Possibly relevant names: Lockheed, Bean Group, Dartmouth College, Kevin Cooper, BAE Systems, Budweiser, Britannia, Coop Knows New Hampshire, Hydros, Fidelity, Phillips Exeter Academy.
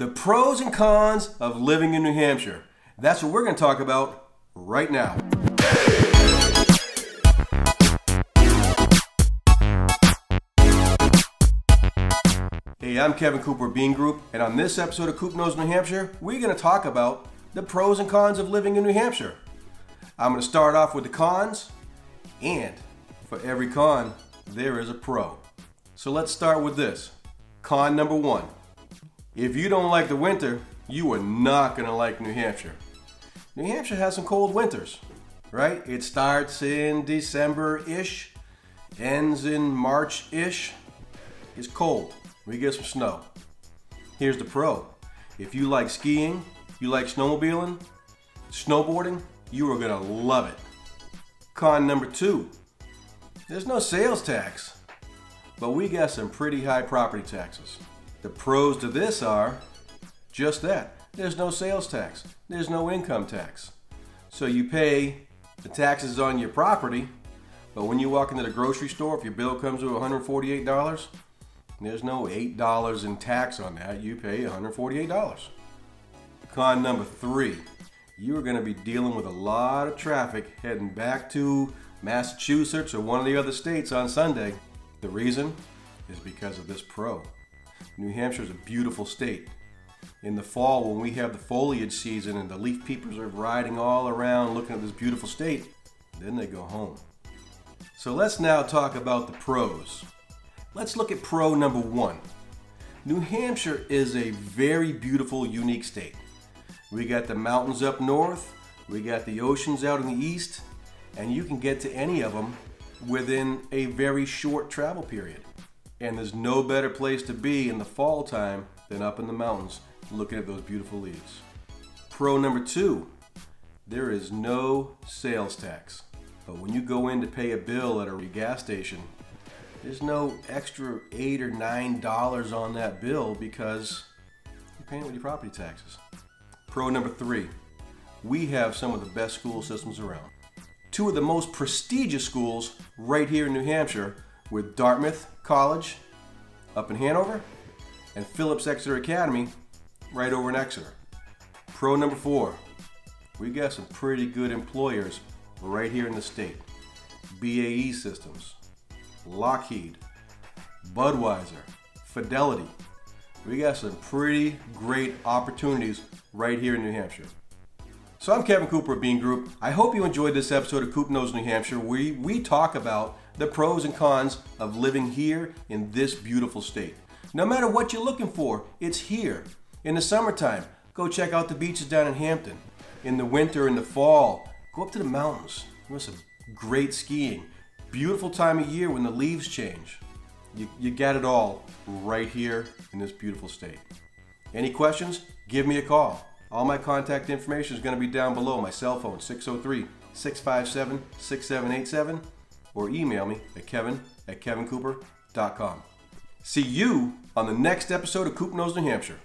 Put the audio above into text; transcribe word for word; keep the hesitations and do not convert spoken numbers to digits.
The pros and cons of living in New Hampshire. That's what we're going to talk about right now. Hey, I'm Kevin Cooper, Bean Group, and on this episode of Coop Knows New Hampshire, we're going to talk about the pros and cons of living in New Hampshire. I'm going to start off with the cons, and for every con, there is a pro. So let's start with this. Con number one. If you don't like the winter, you are not going to like New Hampshire. New Hampshire has some cold winters, right? It starts in December-ish, ends in March-ish. It's cold. We get some snow. Here's the pro. If you like skiing, you like snowmobiling, snowboarding, you are going to love it. Con number two. There's no sales tax, but we got some pretty high property taxes. The pros to this are just that. There's no sales tax. There's no income tax. So you pay the taxes on your property, but when you walk into the grocery store, if your bill comes to one hundred forty-eight dollars, there's no eight dollars in tax on that. You pay one hundred forty-eight dollars. Con number three, you are going to be dealing with a lot of traffic heading back to Massachusetts or one of the other states on Sunday. The reason is because of this pro. New Hampshire is a beautiful state. In the fall, when we have the foliage season and the leaf peepers are riding all around looking at this beautiful state, then they go home. So let's now talk about the pros. Let's look at pro number one. New Hampshire is a very beautiful, unique state. We got the mountains up north, we got the oceans out in the east, and you can get to any of them within a very short travel period. And there's no better place to be in the fall time than up in the mountains looking at those beautiful leaves. Pro number two, there is no sales tax. But when you go in to pay a bill at a gas station, there's no extra eight or nine dollars on that bill because you're paying it with your property taxes. Pro number three, we have some of the best school systems around. Two of the most prestigious schools right here in New Hampshire with Dartmouth College up in Hanover and Phillips Exeter Academy right over in Exeter. Pro number four, we got some pretty good employers right here in the state. B A E Systems, Lockheed, Budweiser, Fidelity. We got some pretty great opportunities right here in New Hampshire. So I'm Kevin Cooper of Bean Group. I hope you enjoyed this episode of Coop Knows New Hampshire, where we talk about the pros and cons of living here in this beautiful state. No matter what you're looking for, it's here. In the summertime, go check out the beaches down in Hampton. In the winter, in the fall, go up to the mountains. There's some great skiing. Beautiful time of year when the leaves change. You, you got it all right here in this beautiful state. Any questions? Give me a call. All my contact information is going to be down below. My cell phone, six oh three, six five seven, six seven eight seven, or email me at Kevin at Kevin Cooper dot com. See you on the next episode of Coop Knows New Hampshire.